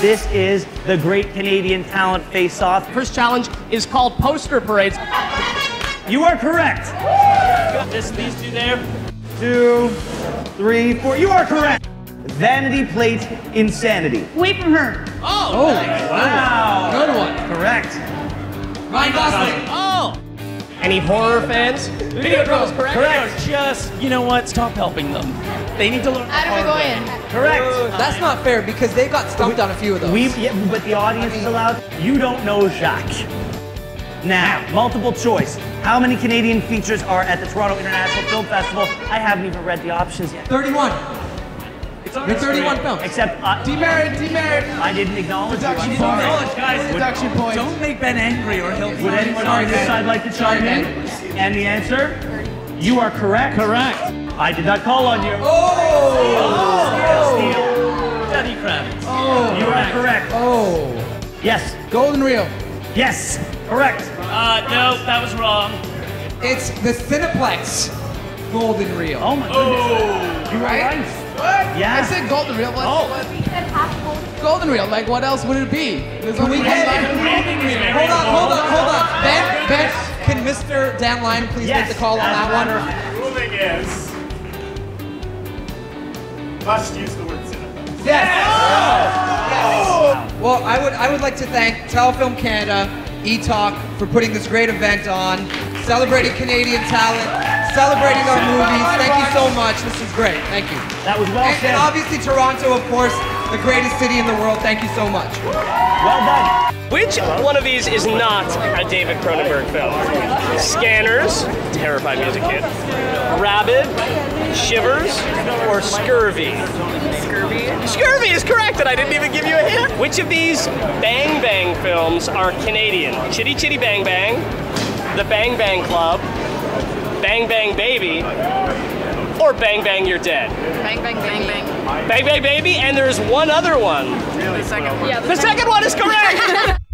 This is the Great Canadian Talent Face-Off. First challenge is called Poster Parades. You are correct. Just these two there. 2, 3, 4. You are correct. Vanity Plate Insanity. Wait for her. Oh, nice. Wow. Good one. Correct. Ryan Gosling. Oh. Any horror fans? Videodrome, correct? Correct. Just, you know what? Stop helping them. They need to learn. Adam McGoyan. Correct. That's not fair because they got stumped on a few of those. But the audience is allowed. You don't know Jacques. Now, multiple choice. How many Canadian features are at the Toronto International Film Festival? I haven't even read the options yet. 31. It's 31 films. Except demerit. I didn't acknowledge. Production point. Guys. Production point. Don't make Ben angry or he'll. Would anyone on this side like to chime in? And the answer? You are correct. Correct. I did not call on you. Oh. Steal. Debbie Kravitz. Oh. You are correct. Oh. Yes. Golden Reel. Yes. Correct. No, that was wrong. It's the Cineplex Golden Reel. Oh my goodness. You were right. What? Yeah. I said Golden Reel. We said half Golden Reel. Like, what else would it be? There's only one line. Hold on. Ben, can Mr. Downline please make the call on that one? The ruling is must use the word Cineplex. Yes. Well, I would like to thank Telefilm Canada, eTalk for putting this great event on, celebrating Canadian talent, celebrating our movies. Thank you so much. This is great. Thank you. That was well said. And obviously Toronto, of course, the greatest city in the world. Thank you so much. Well done. Which one of these is not a David Cronenberg film? Scanners, terrified music kid. Rabid, Shivers, or Scurvy? Scurvy is correct, and I didn't even give you a hint. Which of these Bang Bang films are Canadian? Chitty Chitty Bang Bang, The Bang Bang Club, Bang Bang Baby, or Bang Bang You're Dead? Bang Bang Bang Bang. Bang Bang Baby, and there's one other one. The second one. Yeah, the second one is correct!